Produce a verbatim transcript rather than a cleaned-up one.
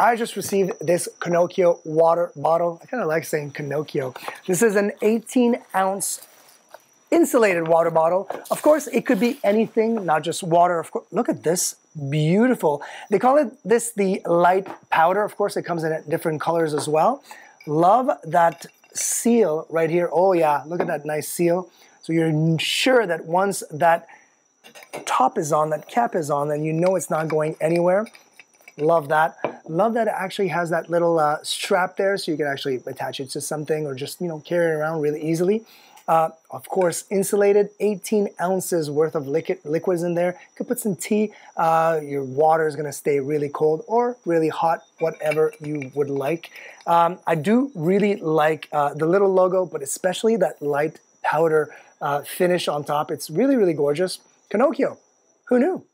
I just received this Konokyo water bottle. I kind of like saying Konokyo. This is an eighteen ounce insulated water bottle. Of course, it could be anything, not just water. Of course, look at this. Beautiful. They call it this the light powder. Of course, it comes in different colors as well. Love that seal right here. Oh yeah, look at that nice seal. So you're sure that once that top is on, that cap is on, then you know it's not going anywhere. Love that. Love that it actually has that little uh, strap there, so you can actually attach it to something or just, you know, carry it around really easily. Uh, of course, insulated, eighteen ounces worth of liquid liquids in there. You could put some tea. Uh, your water is going to stay really cold or really hot, whatever you would like. Um, I do really like uh, the little logo, but especially that light powder uh, finish on top. It's really, really gorgeous. Konokyo. Who knew?